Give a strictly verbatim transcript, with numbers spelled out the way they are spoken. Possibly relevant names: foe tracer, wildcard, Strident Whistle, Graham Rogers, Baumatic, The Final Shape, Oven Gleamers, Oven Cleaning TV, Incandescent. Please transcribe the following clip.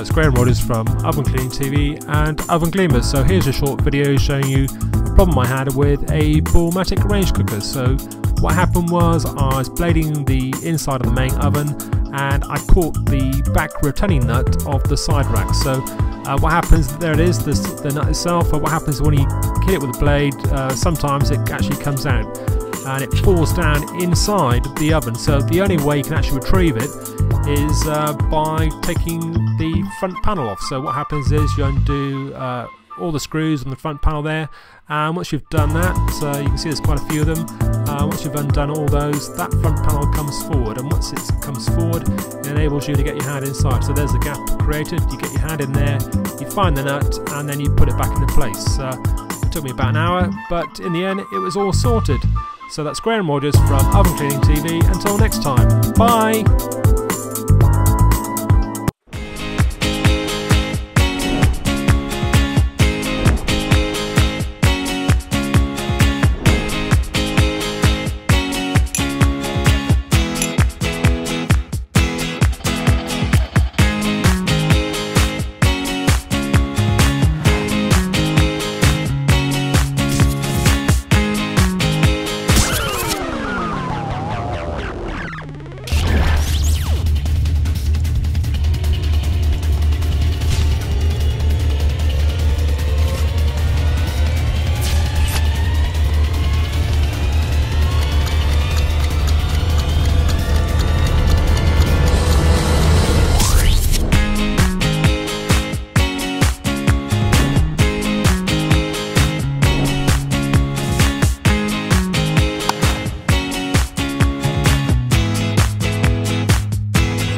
It's Graham Rogers from Oven Cleaning T V and Oven Gleamers. So here's a short video showing you a problem I had with a Baumatic range cooker. So what happened was I was blading the inside of the main oven and I caught the back retaining nut of the side rack. So uh, what happens, there it is, this, the nut itself, but what happens when you hit it with a blade, uh, sometimes it actually comes out and it falls down inside the oven. So the only way you can actually retrieve it is uh, by taking the front panel off. So what happens is you undo uh, all the screws on the front panel there, and once you've done that, uh, you can see there's quite a few of them, uh, once you've undone all those, that front panel comes forward, and once it comes forward it enables you to get your hand inside. So there's a gap created, you get your hand in there, you find the nut, and then you put it back into place. Uh, it took me about an hour, but in the end it was all sorted. So that's Graham Rogers from Oven Cleaning T V. Until next time, bye!